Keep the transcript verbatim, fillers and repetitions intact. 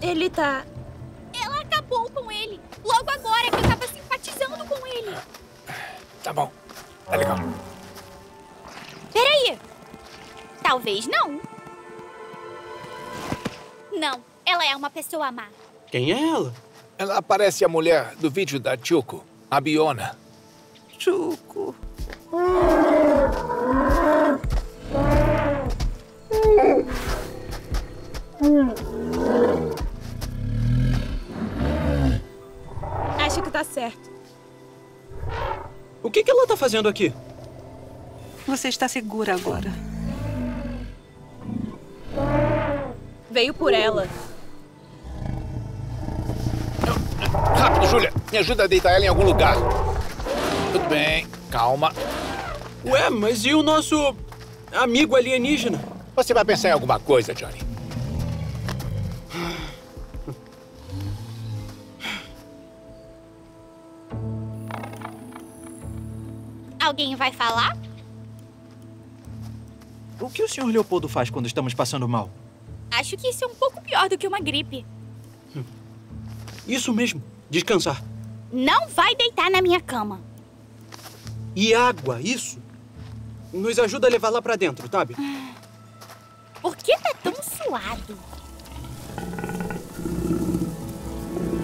Ele tá... Ela acabou com ele. Logo agora que eu tava simpatizando com ele. Tá bom. Tá legal. Peraí. Talvez não. Não. Ela é uma pessoa má. Quem é ela? Ela parece a mulher do vídeo da Choco, a Biona. Choco. Acho que tá certo. O que que ela tá fazendo aqui? Você está segura agora. Veio por ela. Rápido, Julia. Me ajuda a deitar ela em algum lugar. Tudo bem. Calma. Ué, mas e o nosso amigo alienígena? Você vai pensar em alguma coisa, Johnny. Alguém vai falar? O que o senhor Leopoldo faz quando estamos passando mal? Acho que isso é um pouco pior do que uma gripe. Isso mesmo, descansar. Não vai deitar na minha cama. E água, isso? Nos ajuda a levar lá pra dentro, sabe? Por que tá tão suado?